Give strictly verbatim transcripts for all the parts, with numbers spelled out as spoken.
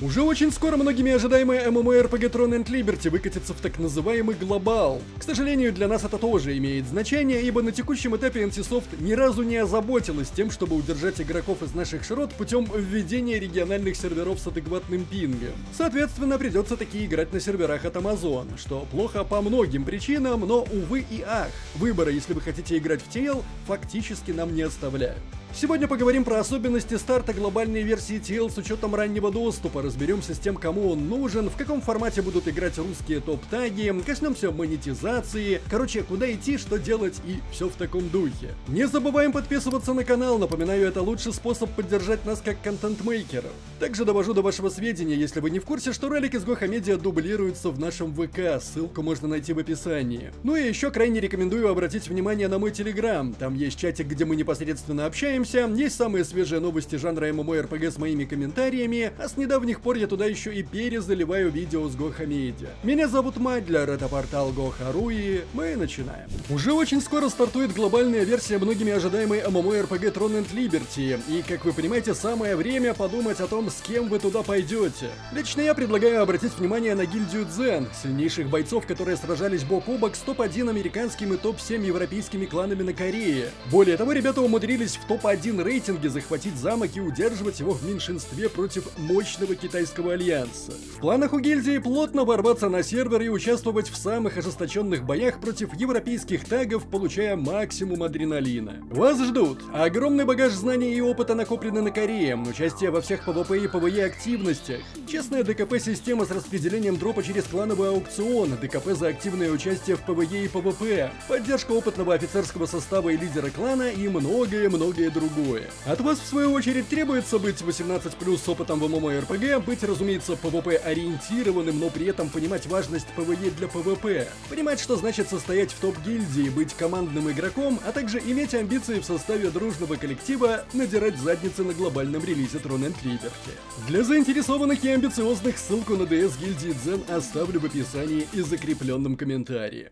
Уже очень скоро многими ожидаемая эм эм о эр пи джи Throne and Liberty выкатится в так называемый глобал. К сожалению, для нас это тоже имеет значение, ибо на текущем этапе NCSoft ни разу не озаботилась тем, чтобы удержать игроков из наших широт путем введения региональных серверов с адекватным пингом. Соответственно, придется таки играть на серверах от Amazon, что плохо по многим причинам, но увы и ах, выбора, если вы хотите играть в ти эл, фактически нам не оставляют. Сегодня поговорим про особенности старта глобальной версии ти эл с учетом раннего доступа, разберемся с тем, кому он нужен, в каком формате будут играть русские топ-таги, коснемся монетизации, короче, куда идти, что делать и все в таком духе. Не забываем подписываться на канал, напоминаю, это лучший способ поддержать нас как контент-мейкеров. Также довожу до вашего сведения, если вы не в курсе, что ролик из GohaMedia дублируется в нашем ВК, ссылку можно найти в описании. Ну и еще крайне рекомендую обратить внимание на мой телеграм, там есть чатик, где мы непосредственно общаемся. Есть самые свежие новости жанра эм эм о эр пи джи с моими комментариями, а с недавних пор я туда еще и перезаливаю видео с GohaMedia. Меня зовут Мадлер, это портал Goha.ru, и мы начинаем. Уже очень скоро стартует глобальная версия многими ожидаемой эм эм о эр пи джи Throne and Liberty, и, как вы понимаете, самое время подумать о том, с кем вы туда пойдете. Лично я предлагаю обратить внимание на гильдию Дзен, сильнейших бойцов, которые сражались бок о бок с топ один американским и топ семь европейскими кланами на Корее. Более того, ребята умудрились в топ один рейтинге захватить замок и удерживать его в меньшинстве против мощного китайского альянса. В планах у гильдии плотно ворваться на сервер и участвовать в самых ожесточенных боях против европейских тагов, получая максимум адреналина. Вас ждут огромный багаж знаний и опыта, накопленный на Корее, участие во всех пэ вэ пэ и пэ вэ е активностях, честная дэ ка пэ-система с распределением дропа через клановый аукцион, дэ ка пэ за активное участие в пэ вэ е и пэ вэ пэ, поддержка опытного офицерского состава и лидера клана и многое-многое другое. другое. От вас, в свою очередь, требуется быть восемнадцать плюс с опытом в эм эм о эр пи джи, быть, разумеется, пэ вэ пэ-ориентированным, но при этом понимать важность пэ вэ е для пэ вэ пэ, понимать, что значит состоять в топ-гильдии, быть командным игроком, а также иметь амбиции в составе дружного коллектива надирать задницы на глобальном релизе Throne and Liberty. Для заинтересованных и амбициозных ссылку на дэ эс гильдии Дзен оставлю в описании и закрепленном комментарии.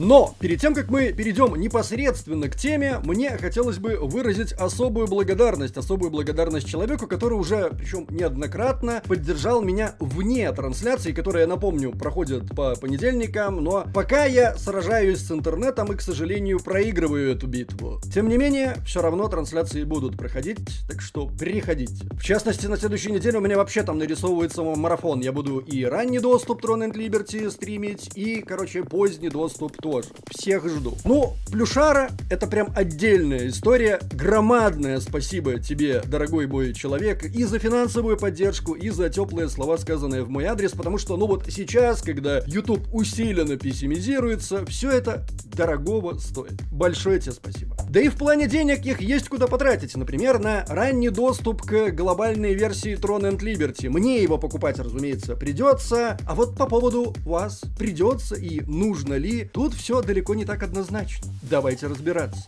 Но перед тем, как мы перейдем непосредственно к теме, мне хотелось бы выразить особую благодарность, особую благодарность человеку, который уже, причем неоднократно, поддержал меня вне трансляции, которая, я напомню, проходит по понедельникам, но пока я сражаюсь с интернетом и, к сожалению, проигрываю эту битву. Тем не менее, все равно трансляции будут проходить, так что приходите. В частности, на следующей неделе у меня вообще там нарисовывается марафон. Я буду и ранний доступ Throne and Liberty стримить, и, короче, поздний доступ Throne. Тоже. Всех жду. Ну, плюшара, это прям отдельная история. Громадное спасибо тебе, дорогой мой человек, и за финансовую поддержку, и за теплые слова, сказанные в мой адрес, потому что, ну вот сейчас, когда YouTube усиленно пессимизируется, все это дорогого стоит. Большое тебе спасибо. Да и в плане денег их есть куда потратить. Например, на ранний доступ к глобальной версии Throne and Liberty. Мне его покупать, разумеется, придется. А вот по поводу вас, придется и нужно ли, тут все далеко не так однозначно. Давайте разбираться.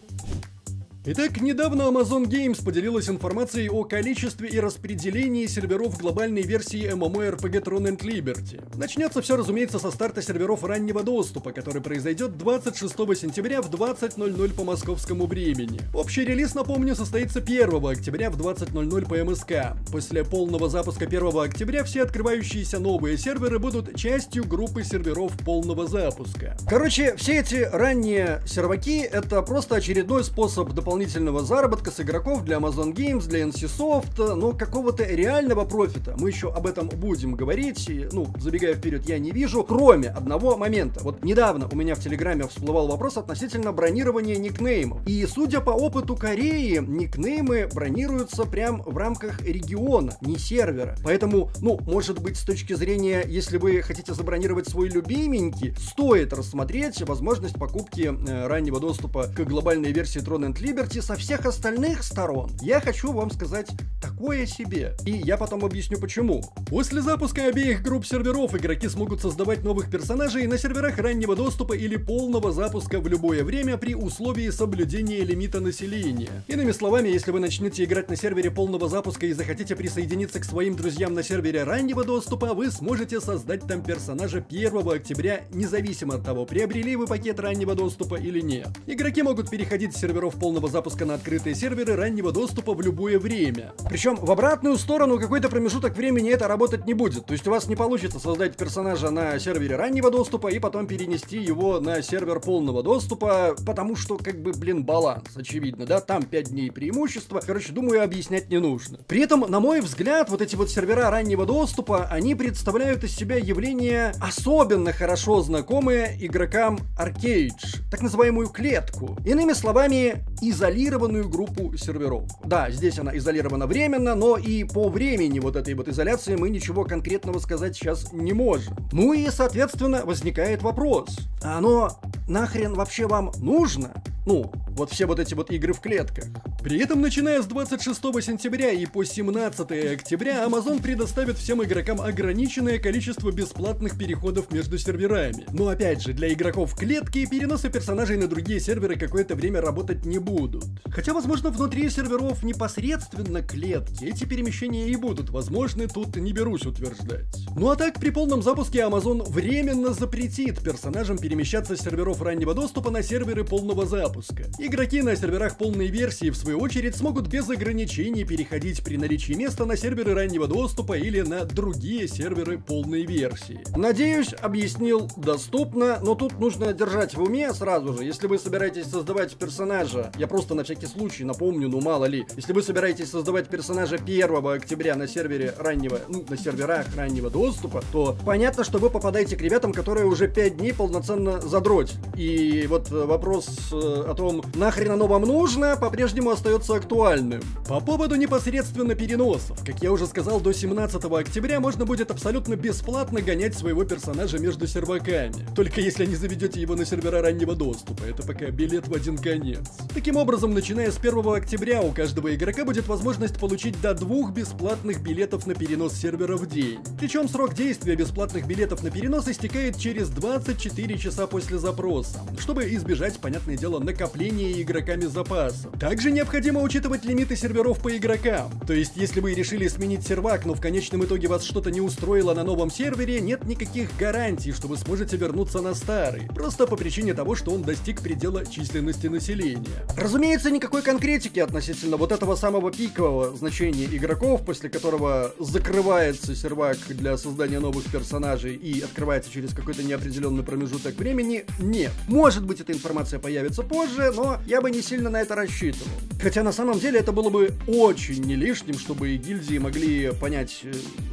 Итак, недавно Amazon Games поделилась информацией о количестве и распределении серверов глобальной версии эм эм о эр пи джи Throne and Liberty. Начнется все, разумеется, со старта серверов раннего доступа, который произойдет двадцать шестого сентября в двадцать ноль ноль по московскому времени. Общий релиз, напомню, состоится первого октября в двадцать ноль ноль по эм эс ка. После полного запуска первого октября все открывающиеся новые серверы будут частью группы серверов полного запуска. Короче, все эти ранние серваки — это просто очередной способ дополнительного дополнительного заработка с игроков для Amazon Games, для NCSoft, но какого-то реального профита, мы еще об этом будем говорить, и, ну, забегая вперед, я не вижу, кроме одного момента. Вот недавно у меня в Телеграме всплывал вопрос относительно бронирования никнеймов, и, судя по опыту Кореи, никнеймы бронируются прям в рамках региона, не сервера, поэтому, ну, может быть, с точки зрения, если вы хотите забронировать свой любименький, стоит рассмотреть возможность покупки э, раннего доступа к глобальной версии Throne and Liberty со всех остальных сторон. Я хочу вам сказать такое себе. И я потом объясню почему. После запуска обеих групп серверов игроки смогут создавать новых персонажей на серверах раннего доступа или полного запуска в любое время при условии соблюдения лимита населения. Иными словами, если вы начнете играть на сервере полного запуска и захотите присоединиться к своим друзьям на сервере раннего доступа, вы сможете создать там персонажа первого октября, независимо от того, приобрели вы пакет раннего доступа или нет. Игроки могут переходить с серверов полного запуска на открытые серверы раннего доступа в любое время. Причем Причем в обратную сторону какой-то промежуток времени это работать не будет. То есть у вас не получится создать персонажа на сервере раннего доступа и потом перенести его на сервер полного доступа, потому что, как бы, блин, баланс, очевидно, да? Там пять дней преимущества. Короче, думаю, объяснять не нужно. При этом, на мой взгляд, вот эти вот сервера раннего доступа, они представляют из себя явление, особенно хорошо знакомое игрокам Archeage, так называемую клетку. Иными словами, изолированную группу серверов. Да, здесь она изолирована временно, но и по времени вот этой вот изоляции мы ничего конкретного сказать сейчас не можем. Ну и, соответственно, возникает вопрос, а оно нахрен вообще вам нужно? Ну, вот все вот эти вот игры в клетках. При этом, начиная с двадцать шестого сентября и по семнадцатое октября, Amazon предоставит всем игрокам ограниченное количество бесплатных переходов между серверами. Но опять же, для игроков клетки переносы персонажей на другие серверы какое-то время работать не будут. Хотя, возможно, внутри серверов непосредственно клетки эти перемещения и будут возможны, тут не берусь утверждать. Ну а так, при полном запуске Amazon временно запретит персонажам перемещаться с серверов раннего доступа на серверы полного запуска. Игроки на серверах полной версии, в свою очередь, смогут без ограничений переходить при наличии места на серверы раннего доступа или на другие серверы полной версии. Надеюсь, объяснил доступно, но тут нужно держать в уме сразу же, если вы собираетесь создавать персонажа, я просто на всякий случай напомню, ну мало ли, если вы собираетесь создавать персонажа первого октября на сервере раннего, ну, на серверах раннего доступа, то понятно, что вы попадаете к ребятам, которые уже пять дней полноценно задротят. И вот вопрос о том, нахрен оно вам нужно, по-прежнему остается актуальным. По поводу непосредственно переносов. Как я уже сказал, до семнадцатого октября можно будет абсолютно бесплатно гонять своего персонажа между серваками. Только если не заведете его на сервера раннего доступа. Это пока билет в один конец. Таким образом, начиная с первого октября у каждого игрока будет возможность получить до двух бесплатных билетов на перенос сервера в день. Причем срок действия бесплатных билетов на перенос истекает через двадцать четыре часа после запроса, чтобы избежать, понятное дело, накопления игроками запаса. Также необходимо учитывать лимиты серверов по игрокам. То есть, если вы решили сменить сервак, но в конечном итоге вас что-то не устроило на новом сервере, нет никаких гарантий, что вы сможете вернуться на старый. Просто по причине того, что он достиг предела численности населения. Разумеется, никакой конкретики относительно вот этого самого пикового значения игроков, после которого закрывается сервак для создания новых персонажей и открывается через какой-то неопределенный промежуток времени, нет. Может быть, эта информация появится позже, но я бы не сильно на это рассчитывал. Хотя на самом деле это было бы очень не лишним, чтобы и гильдии могли понять,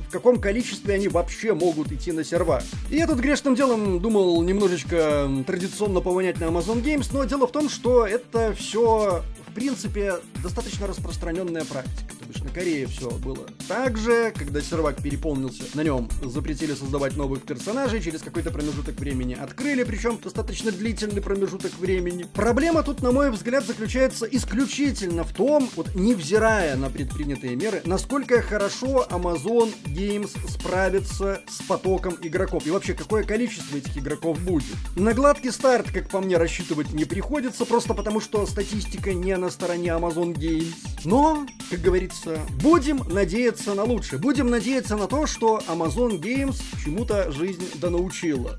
в каком количестве они вообще могут идти на сервак. И я тут грешным делом думал немножечко традиционно повонять на Amazon Games, но дело в том, что это все, в принципе, достаточно распространенная практика. То бишь на Корее все было так же, когда сервак переполнился, на нем запретили создавать новых персонажей, через какой-то промежуток времени открыли, причем достаточно длительный промежуток времени. Проблема тут, на мой взгляд, заключается исключительно в том, вот невзирая на предпринятые меры, насколько хорошо Amazon Games справится с потоком игроков и вообще какое количество этих игроков будет. На гладкий старт, как по мне, рассчитывать не приходится, просто потому что статистика не на стороне Amazon Games. Но, как говорится, будем надеяться на лучшее. Будем надеяться на то, что Amazon Games чему-то жизнь донаучила.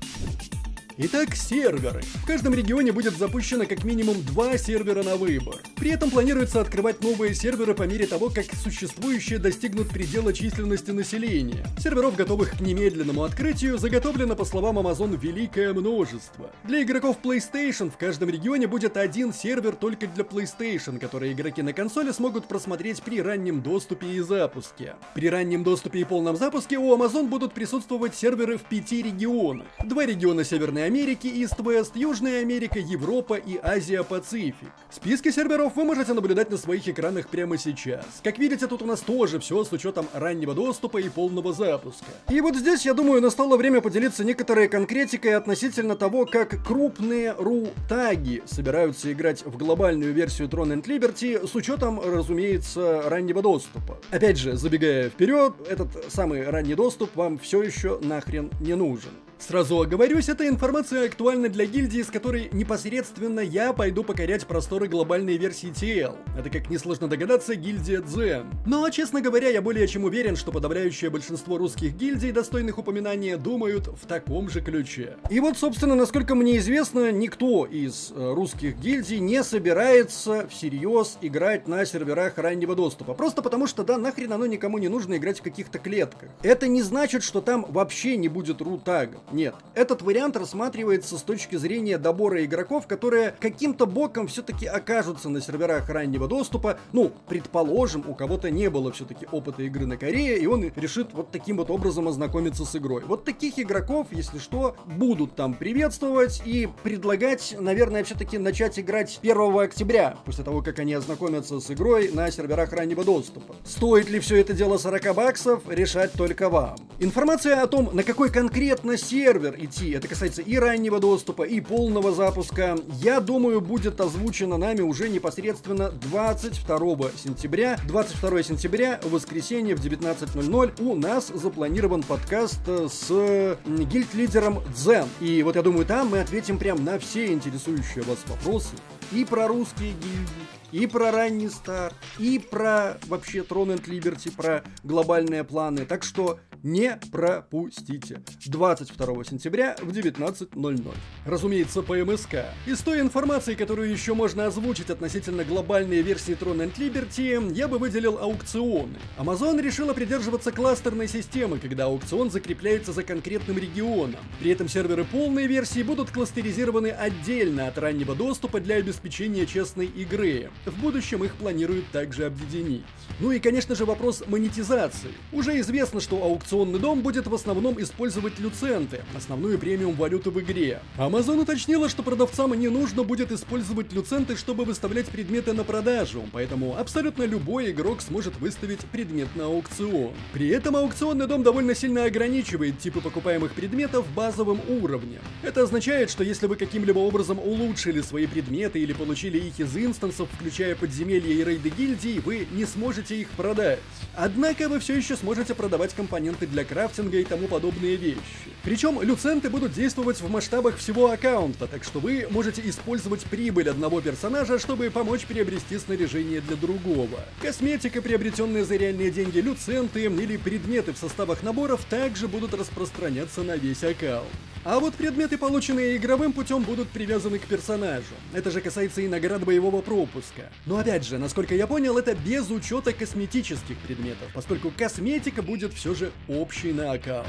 Итак, серверы. В каждом регионе будет запущено как минимум два сервера на выбор. При этом планируется открывать новые серверы по мере того, как существующие достигнут предела численности населения. Серверов, готовых к немедленному открытию, заготовлено, по словам Amazon, великое множество. Для игроков PlayStation в каждом регионе будет один сервер только для PlayStation, который игроки на консоли смогут просмотреть при раннем доступе и запуске. При раннем доступе и полном запуске у Amazon будут присутствовать серверы в пяти регионах. Два региона Северной Америки, Америки, Ист-Вест, Южная Америка, Европа и Азия-Пацифик. Списки серверов вы можете наблюдать на своих экранах прямо сейчас. Как видите, тут у нас тоже все с учетом раннего доступа и полного запуска. И вот здесь, я думаю, настало время поделиться некоторой конкретикой относительно того, как крупные ру-таги собираются играть в глобальную версию Throne and Liberty с учетом, разумеется, раннего доступа. Опять же, забегая вперед, этот самый ранний доступ вам все еще нахрен не нужен. Сразу оговорюсь, эта информация актуальна для гильдии, с которой непосредственно я пойду покорять просторы глобальной версии ти эл. Это, как несложно догадаться, гильдия Дзен. Но, честно говоря, я более чем уверен, что подавляющее большинство русских гильдий, достойных упоминания, думают в таком же ключе. И вот, собственно, насколько мне известно, никто из э, русских гильдий не собирается всерьез играть на серверах раннего доступа. Просто потому что, да, нахрен оно никому не нужно играть в каких-то клетках. Это не значит, что там вообще не будет рутага. Нет. Этот вариант рассматривается с точки зрения добора игроков, которые каким-то боком все-таки окажутся на серверах раннего доступа. Ну, предположим, у кого-то не было все-таки опыта игры на Корее, и он решит вот таким вот образом ознакомиться с игрой. Вот таких игроков, если что, будут там приветствовать и предлагать, наверное, все-таки начать играть первого октября, после того, как они ознакомятся с игрой на серверах раннего доступа. Стоит ли все это дело сорок баксов, решать только вам. Информация о том, на какой конкретно сервер идти, это касается и раннего доступа, и полного запуска, я думаю, будет озвучено нами уже непосредственно двадцать второго сентября. двадцать второго сентября, в воскресенье в девятнадцать ноль ноль, у нас запланирован подкаст с гильд-лидером Дзен. И вот я думаю, там мы ответим прям на все интересующие вас вопросы. И про русские гильдии, и про ранний старт, и про вообще Throne and Liberty, про глобальные планы. Так что не пропустите. двадцать второго сентября в девятнадцать ноль ноль. Разумеется, по МСК. Из той информации, которую еще можно озвучить относительно глобальной версии Throne and Liberty, я бы выделил аукционы. Amazon решила придерживаться кластерной системы, когда аукцион закрепляется за конкретным регионом. При этом серверы полной версии будут кластеризированы отдельно от раннего доступа для обеспечения честной игры. В будущем их планируют также объединить. Ну и, конечно же, вопрос монетизации. Уже известно, что аукционный дом будет в основном использовать люценты, основную премиум-валюту в игре. Amazon уточнила, что продавцам не нужно будет использовать люценты, чтобы выставлять предметы на продажу, поэтому абсолютно любой игрок сможет выставить предмет на аукцион. При этом аукционный дом довольно сильно ограничивает типы покупаемых предметов базовым уровнем. Это означает, что если вы каким-либо образом улучшили свои предметы или получили их из инстансов, включая подземелья и рейды гильдии, вы не сможете их продать. Однако вы все еще сможете продавать компоненты для крафтинга и тому подобные вещи. Причем люценты будут действовать в масштабах всего аккаунта, так что вы можете использовать прибыль одного персонажа, чтобы помочь приобрести снаряжение для другого. Косметика, приобретенная за реальные деньги, люценты или предметы в составах наборов также будут распространяться на весь аккаунт. А вот предметы, полученные игровым путем, будут привязаны к персонажу. Это же касается и наград боевого пропуска. Но опять же, насколько я понял, это без учета косметических предметов, поскольку косметика будет все же общей на аккаунт.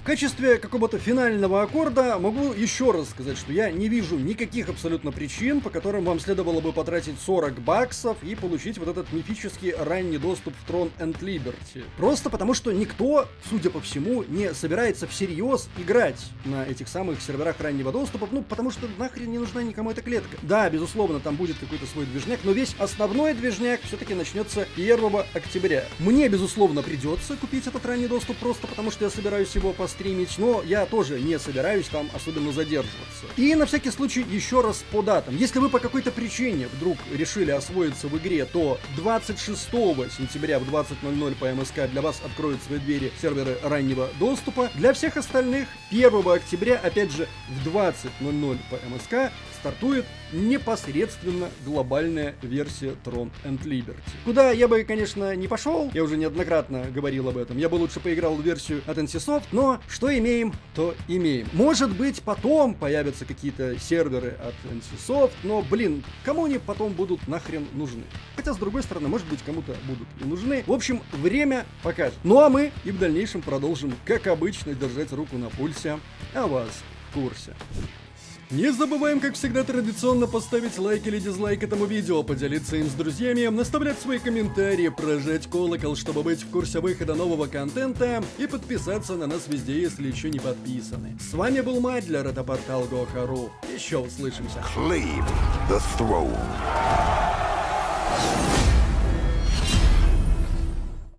В качестве какого-то финального аккорда могу еще раз сказать, что я не вижу никаких абсолютно причин, по которым вам следовало бы потратить сорок баксов и получить вот этот мифический ранний доступ в Throne and Liberty. Просто потому, что никто, судя по всему, не собирается всерьез играть на этих самых серверах раннего доступа, ну, потому что нахрен не нужна никому эта клетка. Да, безусловно, там будет какой-то свой движняк, но весь основной движняк все-таки начнется первого октября. Мне, безусловно, придется купить этот ранний доступ просто потому, что я собираюсь его поставить стримить, но я тоже не собираюсь там особенно задерживаться. И на всякий случай еще раз по датам. Если вы по какой-то причине вдруг решили освоиться в игре, то двадцать шестого сентября в двадцать ноль ноль по МСК для вас откроют свои двери серверы раннего доступа. Для всех остальных первого октября, опять же, в двадцать ноль ноль по МСК стартует непосредственно глобальная версия Throne and Liberty. Куда я бы, конечно, не пошел, я уже неоднократно говорил об этом, я бы лучше поиграл в версию от NCSoft, но что имеем, то имеем. Может быть, потом появятся какие-то серверы от NCSoft, но, блин, кому они потом будут нахрен нужны? Хотя, с другой стороны, может быть, кому-то будут и нужны. В общем, время покажет. Ну а мы и в дальнейшем продолжим, как обычно, держать руку на пульсе, а вас в курсе. Не забываем, как всегда, традиционно поставить лайк или дизлайк этому видео, поделиться им с друзьями, наставлять свои комментарии, прожать колокол, чтобы быть в курсе выхода нового контента, и подписаться на нас везде, если еще не подписаны. С вами был Мадлер, это портал Гоха точка ру. Еще услышимся.